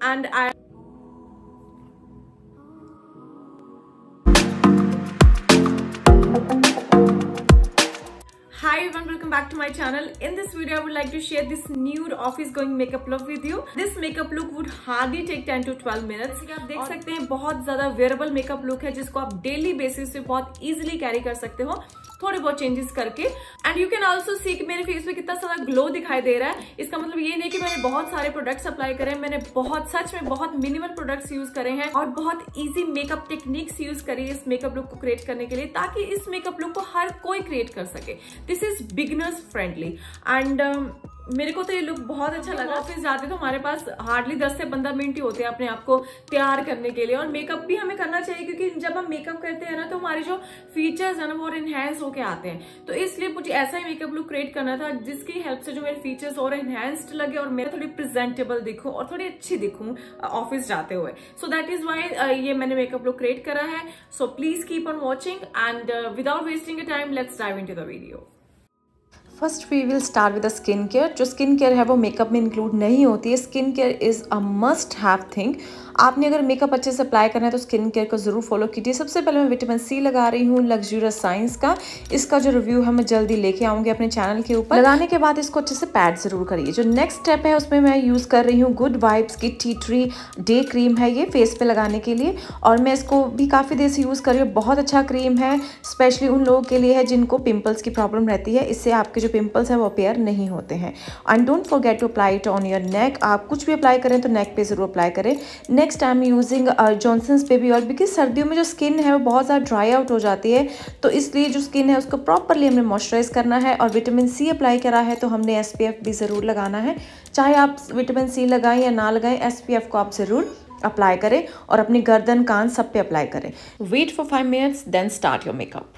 and I Hi everyone, welcome back to my channel. In this video, I would like to share this nude office going makeup look with you. This makeup look would hardly take 10 to 12 minutes. आप देख सकते हैं बहुत ज़्यादा wearable makeup look है जिसको आप daily basis पे बहुत easily carry कर सकते हो. थोड़े बहुत चेंजेस करके and you can also see कि मेरे फेस पे कितना सारा ग्लो दिखाई दे रहा है. इसका मतलब ये नहीं कि मैंने बहुत सारे प्रोडक्ट्स अप्लाई करे, मैंने सच में बहुत मिनिमल प्रोडक्ट्स यूज करे हैं और बहुत इजी मेकअप टेक्निक्स यूज करी इस मेकअप लुक को क्रिएट करने के लिए, ताकि इस मेकअप लुक को हर कोई क्रिएट कर सके. This is beginners friendly and मेरे को तो ये लुक बहुत अच्छा लगा. ऑफिस जाते तो हमारे पास हार्डली 10 से 15 मिनट ही होते हैं अपने आप को तैयार करने के लिए, और मेकअप भी हमें करना चाहिए क्योंकि जब हम मेकअप करते हैं ना तो हमारे जो फीचर्स है ना वो एनहेंस होके आते हैं. तो इसलिए मुझे ऐसा ही मेकअप लुक क्रिएट करना था जिसकी हेल्प से जो मेरे फीचर्स और एनहेंस्ड लगे और मैं थोड़ी प्रेजेंटेबल दिखूँ और थोड़ी अच्छी दिखूँ ऑफिस जाते हुए. सो दैट इज वाई ये मैंने मेकअप लुक क्रिएट करा है. So please keep on watching and without wasting a time let's dive into the video. First we will start with the skin care. जो skin care है वो makeup में include नहीं होती है. Skin care is a must have thing. आपने अगर makeup अच्छे से अप्लाई करना है तो स्किन केयर को ज़रूर फॉलो कीजिए. सबसे पहले मैं विटामिन सी लगा रही हूँ लग्जूरियस साइंस का. इसका जो रिव्यू है मैं जल्दी लेके आऊँगी अपने चैनल के ऊपर. लगाने के बाद इसको अच्छे से पैड ज़रूर करिए. जो नेक्स्ट स्टेप है उसमें मैं यूज़ कर रही हूँ गुड वाइब्स की टी ट्री डे क्रीम है ये फेस पे लगाने के लिए, और मैं इसको भी काफ़ी देर से यूज़ कर रही हूँ. बहुत अच्छा क्रीम है, स्पेशली उन लोगों के लिए है जिनको पिम्पल्स की प्रॉब्लम रहती है. इससे आपके जो पिम्पल्स हैं वो अपेयर नहीं होते हैं. And don't forget to apply it on your neck. आप कुछ भी अप्लाई करें तो नेक पे ज़रूर अप्लाई करें. Next I am using Johnson's baby oil, because सर्दियों में जो स्किन है वो बहुत ज़्यादा ड्राई आउट हो जाती है, तो इसलिए जो स्किन है उसको प्रॉपरली हमें मॉइस्चराइज करना है. और विटामिन सी अप्लाई करा है तो हमने SPF भी ज़रूर लगाना है. चाहे आप विटामिन सी लगाएं या ना लगाएं, SPF को आप ज़रूर अप्लाई करें और अपनी गर्दन कान सब पे अप्लाई करें. Wait for 5 minutes then start your makeup.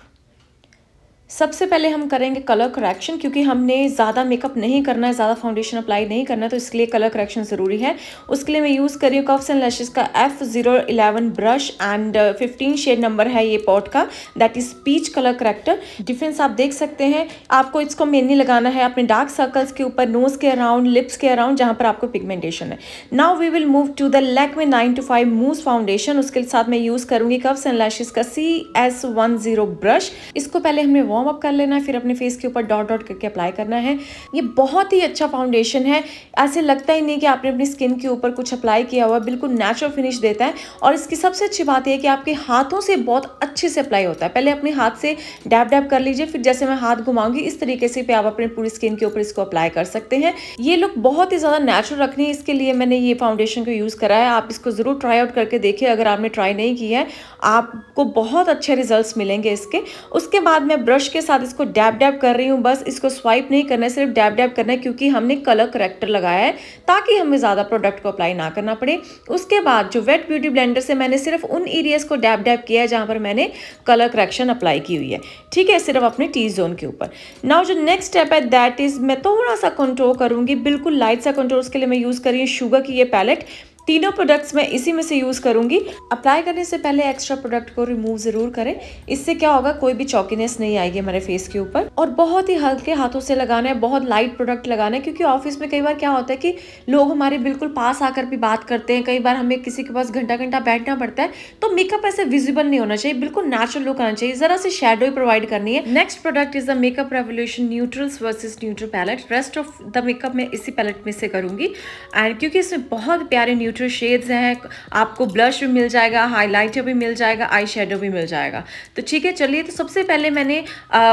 सबसे पहले हम करेंगे कलर करेक्शन, क्योंकि हमने ज़्यादा मेकअप नहीं करना है, ज़्यादा फाउंडेशन अप्लाई नहीं करना है, तो इसके लिए कलर करेक्शन ज़रूरी है. उसके लिए मैं यूज़ कर रही हूँ कफ्स एंड लैशेस का F011 brush and 15 shade number है ये पॉट का, that is peach colour character. Difference आप देख सकते हैं. आपको इसको मेनली लगाना है अपने डार्क सर्कल्स के ऊपर, नोज़ के अराउंड, लिप्स के अराउंड, जहाँ पर आपको पिगमेंटेशन है. Now we will move to the Lakme 9 to 5 mousse foundation. उसके साथ मैं यूज़ करूँगी कफ्स एंड लैशेस का CS10 ब्रश. इसको पहले हमने वार्म अप कर लेना है, फिर अपने फेस के ऊपर डॉट डॉट करके अप्लाई करना है. ये बहुत ही अच्छा फाउंडेशन है, ऐसे लगता ही नहीं कि आपने अपनी स्किन के ऊपर कुछ अप्लाई किया हुआ. बिल्कुल नेचुरल फिनिश देता है, और इसकी सबसे अच्छी बात यह है कि आपके हाथों से बहुत अच्छे से अप्लाई होता है. पहले अपने हाथ से डैब डैब कर लीजिए, फिर जैसे मैं हाथ घुमाऊंगी इस तरीके से आप अपने पूरी स्किन के ऊपर इसको अप्लाई कर सकते हैं. ये लुक बहुत ही ज़्यादा नेचुरल रखनी है, इसके लिए मैंने ये फाउंडेशन को यूज़ करा है. आप इसको ज़रूर ट्राई आउट करके देखिए. अगर आपने ट्राई नहीं किया है आपको बहुत अच्छे रिजल्ट मिलेंगे इसके. उसके बाद मैं ब्रश के साथ इसको डैब डैब कर रही हूँ. बस इसको स्वाइप नहीं करना है, सिर्फ डैब डैब करना है, क्योंकि हमने कलर करेक्टर लगाया है ताकि हमें ज़्यादा प्रोडक्ट को अप्लाई ना करना पड़े. उसके बाद जो वेट ब्यूटी ब्लेंडर से मैंने सिर्फ उन एरियाज़ को डैब डैब किया है जहाँ पर मैंने कलर करेक्शन अप्लाई की हुई है, ठीक है, सिर्फ अपने टी जोन के ऊपर. नाउ जो नेक्स्ट स्टेप है दैट इज़ मैं थोड़ा सा कंटूर करूँगी, बिल्कुल लाइट सा कंटूर. उसके लिए मैं यूज़ कर रही हूँ शुगर की ये पैलेट. तीनों प्रोडक्ट्स मैं इसी में से यूज़ करूँगी. अप्लाई करने से पहले एक्स्ट्रा प्रोडक्ट को रिमूव ज़रूर करें, इससे क्या होगा कोई भी चौकीनेस नहीं आएगी हमारे फेस के ऊपर. और बहुत ही हल्के हाथों से लगाना है, बहुत लाइट प्रोडक्ट लगाना है, क्योंकि ऑफिस में कई बार क्या होता है कि लोग हमारे बिल्कुल पास आकर भी बात करते हैं. कई बार हमें किसी के पास घंटा घंटा बैठना पड़ता है, तो मेकअप ऐसे विजिबल नहीं होना चाहिए, बिल्कुल नेचुरल लुक आना चाहिए. ज़रा से शेडो ही प्रोवाइड करनी है. Next product is the Makeup Revolution neutrals versus neutral palette. Rest of the makeup मैं इसी पैलेट में से करूँगी, एंड क्योंकि इसमें बहुत प्यारे न्यूट्रल शेड्स हैं. आपको ब्लश भी मिल जाएगा, हाइलाइटर भी मिल जाएगा, आई शेडो भी मिल जाएगा, तो ठीक है. चलिए, तो सबसे पहले मैंने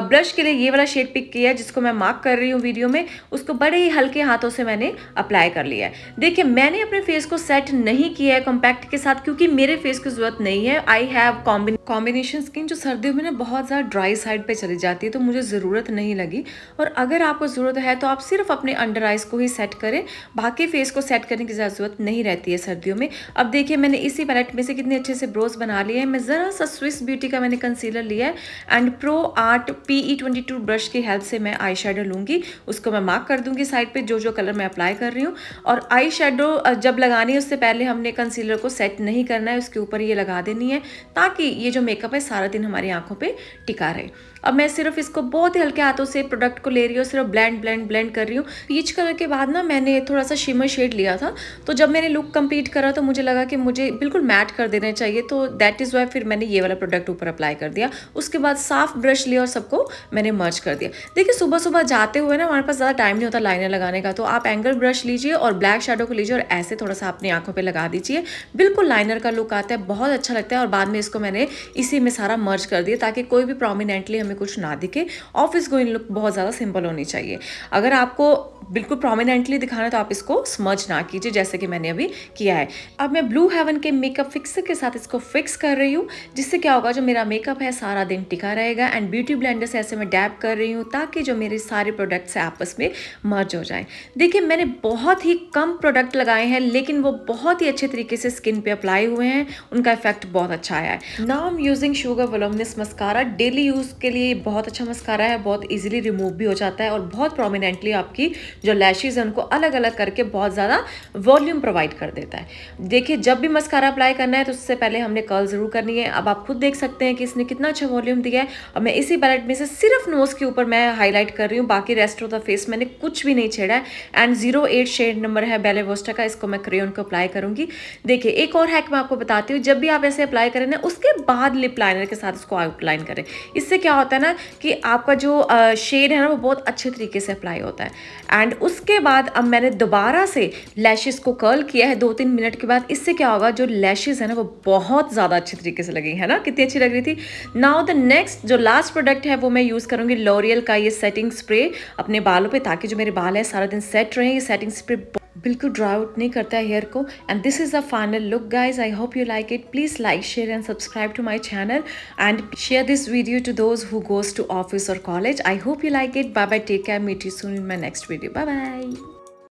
ब्लश के लिए ये वाला शेड पिक किया है जिसको मैं मार्क कर रही हूँ वीडियो में. उसको बड़े ही हल्के हाथों से मैंने अप्लाई कर लिया है. देखिए, मैंने अपने फेस को सेट नहीं किया है कॉम्पैक्ट के साथ, क्योंकि मेरे फेस की ज़रूरत नहीं है. आई हैव कॉम्बिनेशन स्किन जो सर्दियों में ना बहुत ज़्यादा ड्राई साइड पर चली जाती है, तो मुझे ज़रूरत नहीं लगी. और अगर आपको ज़रूरत है तो आप सिर्फ अपने अंडर आइज को ही सेट करें, बाकी फेस को सेट करने की ज़रूरत नहीं रहती है सर्दियों में. अब देखिए, मैंने इसी पैलेट में से कितने अच्छे से ब्रोज बना लिए हैं. मैं ज़रा सा स्विस ब्यूटी का मैंने कंसीलर लिया है, and pro art PE22 brush की हेल्प से मैं आई शेडो लूँगी. उसको मैं मार्क कर दूँगी साइड पे जो जो कलर मैं अप्लाई कर रही हूँ. और आई शेडो जब लगानी है उससे पहले हमने कंसीलर को सेट नहीं करना है, उसके ऊपर ये लगा देनी है, ताकि ये जो मेकअप है सारा दिन हमारी आँखों पर टिका रहे. अब मैं सिर्फ इसको बहुत ही हल्के हाथों से प्रोडक्ट को ले रही हूँ, सिर्फ ब्लेंड कर रही हूँ। पीच कलर के बाद ना मैंने थोड़ा सा शिमर शेड लिया था, तो जब मैंने लुक कंप्लीट करा तो मुझे लगा कि मुझे बिल्कुल मैट कर देने चाहिए, तो दैट इज़ वाई फिर मैंने ये वाला प्रोडक्ट ऊपर अप्लाई कर दिया। उसके बाद साफ ब्रश लिया और सबको मैंने मर्ज कर दिया। देखिए सुबह सुबह जाते हुए ना हमारे पास ज़्यादा टाइम नहीं होता लाइनर लगाने का, तो आप एंगल ब्रश लीजिए और ब्लैक शेडो को लीजिए और ऐसे थोड़ा सा अपनी आँखों पर लगा दीजिए, बिल्कुल लाइनर का लुक आता है, बहुत अच्छा लगता है। और बाद में इसको मैंने इसी में सारा मर्ज कर दिया ताकि कोई भी प्रोमिनेंटली हमें कुछ ना दिखे। ऑफिस गोइंग लुक बहुत ज़्यादा सिंपल होनी चाहिए। अगर आपको बिल्कुल प्रोमिनेंटली दिखाना है तो आप इसको स्मर्ज ना कीजिए, जैसे कि मैंने अभी किया है। अब मैं ब्लू हेवन के मेकअप फिक्सर के साथ इसको फिक्स कर रही हूँ, जिससे क्या होगा जो मेरा मेकअप है सारा दिन टिका रहेगा। एंड ब्यूटी ब्लेंडर से ऐसे मैं डैप कर रही हूँ ताकि जो मेरे सारे प्रोडक्ट्स हैं आपस में मर्ज हो जाए। देखिए मैंने बहुत ही कम प्रोडक्ट लगाए हैं, लेकिन वो बहुत ही अच्छे तरीके से स्किन पे अप्लाई हुए हैं, उनका इफेक्ट बहुत अच्छा आया है। Now I am using Sugar voluminous mascara, daily use के लिए बहुत अच्छा मस्कारा है, बहुत ईजिली रिमूव भी हो जाता है और बहुत प्रोमिनेंटली आपकी जो लैशेज हैं उनको अलग अलग करके बहुत ज़्यादा वॉल्यूम प्रोवाइड कर देता है। देखिए जब भी मस्कारा अप्लाई करना है तो उससे पहले हमने कर्ल ज़रूर करनी है। अब आप खुद देख सकते हैं कि इसने कितना अच्छा वॉल्यूम दिया है। और मैं इसी पैलेट में से सिर्फ नोज़ के ऊपर मैं हाईलाइट कर रही हूँ, बाकी रेस्ट ऑफ द फेस मैंने कुछ भी नहीं छेड़ा है। एंड 08 शेड नंबर है बेले वोस्टा का, इसको मैं क्रेयॉन को अप्लाई करूँगी। देखिए एक और हैक मैं आपको बताती हूँ, जब भी आप ऐसे अप्लाई करें ना उसके बाद लिप लाइनर के साथ इसको आउटलाइन करें। इससे क्या होता है ना कि आपका जो शेड है ना वो बहुत अच्छे तरीके से अप्लाई होता है। एंड उसके बाद अब मैंने दोबारा से लैशेस को कर्ल किया है 2-3 मिनट के बाद। इससे क्या होगा जो लैशेस है ना वो बहुत ज़्यादा अच्छे तरीके से लगेंगे, है ना, कितनी अच्छी लग रही थी। नाउ द नेक्स्ट जो लास्ट प्रोडक्ट है वो मैं यूज़ करूँगी लॉरियल का ये सेटिंग स्प्रे अपने बालों पे, ताकि जो मेरे बाल है सारा दिन सेट रहे। ये सेटिंग स्प्रे बिल्कुल ड्राई आउट नहीं करता है हेयर को। And this is the final look guys, I hope you like it. Please like share and subscribe to my channel and share this video to those who goes to office और college. I hope you like it. Bye bye, take care, meet you soon in my next video. Bye bye.